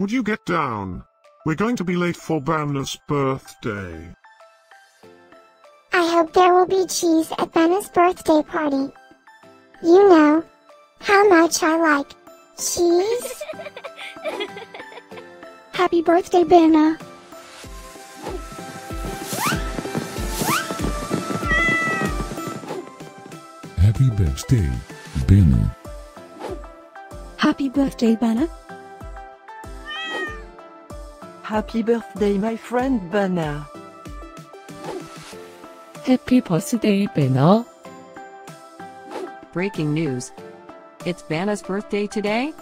Would you get down? We're going to be late for Bana's birthday. I hope there will be cheese at Bana's birthday party. You know how much I like cheese. Happy birthday, Bana. Happy birthday, Bana. Happy birthday, Bana. Happy birthday, my friend Bana. Happy birthday, Bana. Breaking news. It's Bana's birthday today.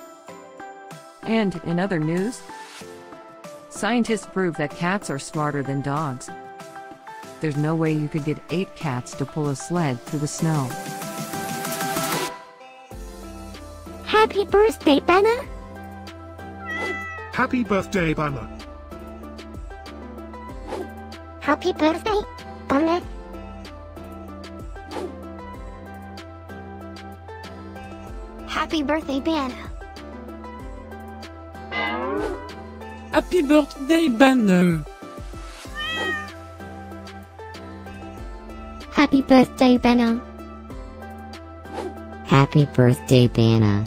And in other news, scientists prove that cats are smarter than dogs. There's no way you could get 8 cats to pull a sled through the snow. Happy birthday, Bana. Happy birthday, Bana. Happy birthday, Bana. Happy birthday, Bana. Happy birthday, Bana. Happy birthday, Bana. Happy birthday, Bana.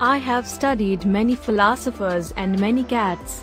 I have studied many philosophers and many cats.